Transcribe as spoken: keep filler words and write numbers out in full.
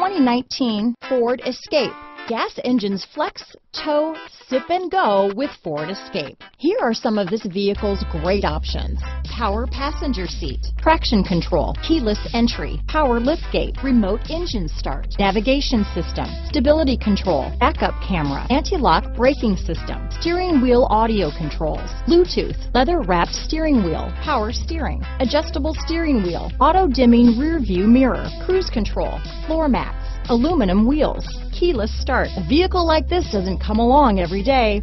twenty nineteen Ford Escape. Gas engines flex, tow, sip and go with Ford Escape. Here are some of this vehicle's great options. Power passenger seat, traction control, keyless entry, power liftgate, remote engine start, navigation system, stability control, backup camera, anti-lock braking system, steering wheel audio controls, Bluetooth, leather wrapped steering wheel, power steering, adjustable steering wheel, auto dimming rear view mirror, cruise control, floor mats, aluminum wheels, keyless start. A vehicle like this doesn't come along every day.